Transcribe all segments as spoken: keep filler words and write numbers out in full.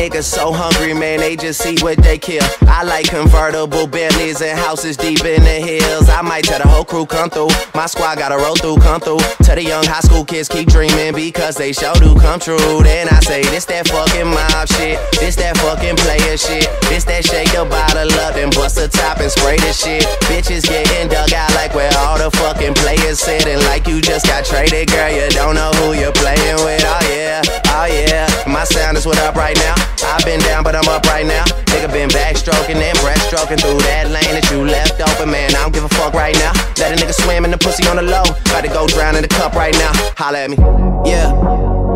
niggas so hungry, man, they just eat what they kill. I like convertible Bentleys and houses deep in the hills. I might tell the whole crew come through, my squad gotta roll through, come through. To the young high school kids, keep dreaming because they sure do come true. Then I say, this that fucking mob shit, this that fucking player shit, this that shake the bottle up and bust the top and spray the shit. Bitches getting dug out like where all the fucking players sitting, like you just got traded, girl, you don't know who you're playing with. Oh yeah, oh yeah, my sound is what up right now. I've been down but I'm up right now. Nigga been backstroking and breaststroking through that lane that you left open, man, I don't give a fuck right now. Let a nigga swim in the pussy on the low, about to go drown in the cup right now. Holla at me. Yeah,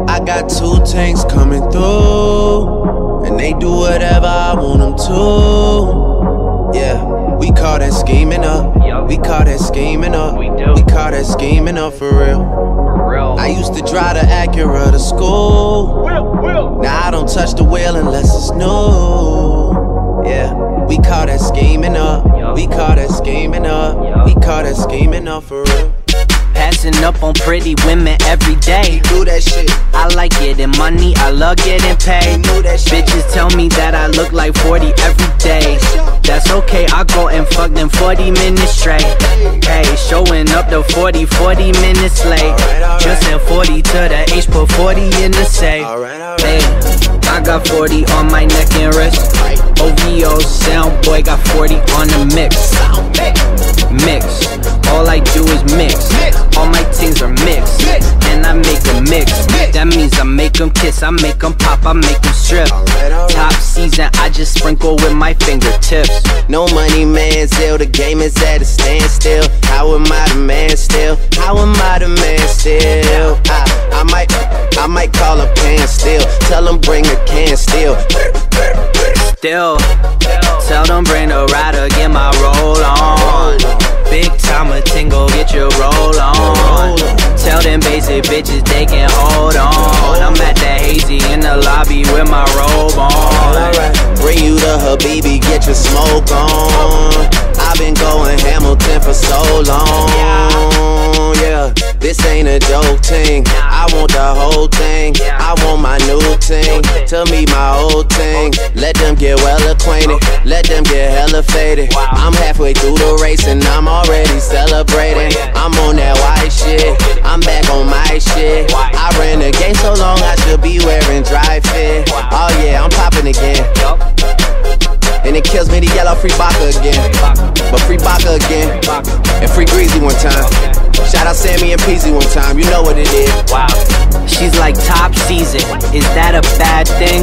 I got two tanks coming through, and they do whatever I want them to. Yeah, we call that scheming up. Yep. We call that scheming up. We do. We call that scheming up for real. For real. I used to drive the Acura to school. Will, will. Now I don't touch the wheel unless it's new. Yeah. We call that scheming up. Yep. We call that scheming up. Yep. We call that scheming up for real. Passing up on pretty women every day. Do that shit. I like getting money, I love getting paid. Do that shit. Bitches tell me that I look like forty every day. That's okay, I go and fuck them forty minutes straight. Hey, showing up the forty, forty minutes late. All right, all right. Just at forty to the H, put forty in the safe. All right, all right. Hey, I got forty on my neck and wrist. O V O Sound boy got forty on the mix. Mix, all I do is mix. All my things are mixed, and I make them mix. That means I make them kiss, I make them pop, I make them strip. Top season, I just sprinkle with my fingertips. No money, man, still the game is at a standstill. How am I the man still? How am I the man still? I, I might, I might call a pan still. Tell them bring a can still. Still, tell them bring the rider, get my roll on. Big time a tingle, get your roll on. Tell them basic bitches they can hold on. I'm at that hazy in the lobby with my robe on. Bring you the Habibi, get your smoke on. I've been going Hamilton for so long. Yeah, this ain't a joke thing. I want the whole thing. I want my new thing. Tell me my old thing. Let them get well acquainted. Let them get hella faded. I'm halfway through the race and I'm already celebrating. I'm on that white shit. I'm back on my shit. I ran the game so long I should be wearing dry fit. Oh yeah, I'm popping again. And it kills me to yell out free Baka again. But free Baka again. And free Greasy one time. Shout out Sammy and P Z one time, you know what it is. Wow. She's like top season, is that a bad thing?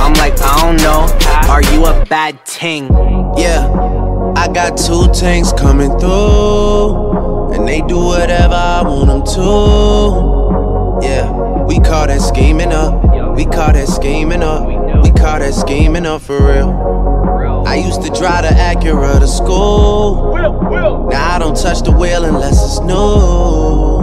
I'm like, I don't know, are you a bad ting? Yeah, I got two tanks coming through, and they do whatever I want them to. Yeah, we call that scheming up. We call that scheming up. We call that scheming up for real. I used to drive the Acura to school. Now I don't touch the wheel unless it's new.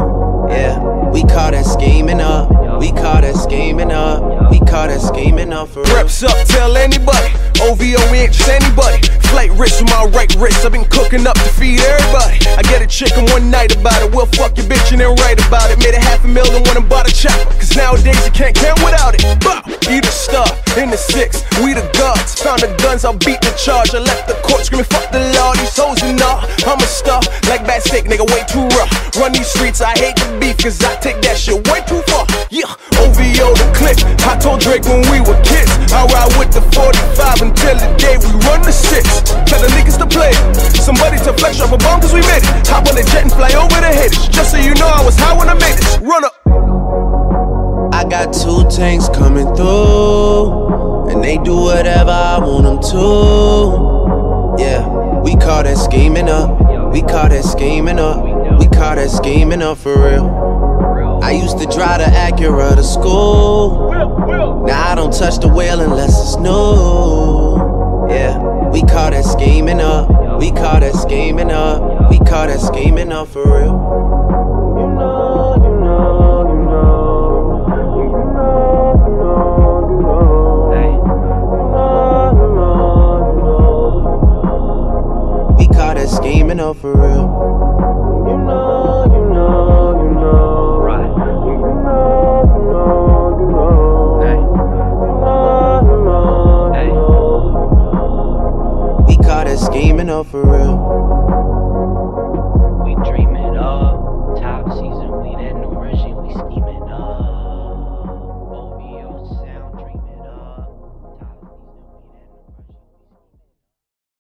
Yeah, we call that scheming up. We call that scheming up. We call that scheming up for real. Reps up, tell anybody. O V O inch, anybody. Flight wrist with my right wrist. I've been cooking up to feed everybody. I get a chicken one night about it. We'll fuck your bitch and then write about it. Made a half a mil and went and bought a chopper. Cause nowadays you can't count without it. Bow. Eat a star in the six. We the gods. Found the guns, I'll beat the charge. I left the court screaming, fuck the law. These hoes and all. I'm a star. Like bad steak, nigga, way too rough. Run these streets, I hate the beef. Cause I take that shit way too far. Yeah, O V O the clip. I told Drake when we were kids. I ride with the forty-five until the day we run the six. Tell the niggas to play, somebody to flex off a bomb cause we made it. Hop on a jet and fly over the haters, just so you know I was high when I made it. Run up. I got two tanks coming through, and they do whatever I want them to. Yeah, we call that scheming up. We call that scheming up. We call that scheming up for real. I used to drive the Acura to school. Now I don't touch the wheel unless it's new. Yeah. We call that scheming up. We call that scheming up. We call that scheming up for real. You know, you know, you know, you know, you know, hey. You know, you know, you know. We call that scheming up for real. You know, you know, you know, right? You know, you know, you know, hey. You know, you know. know for real.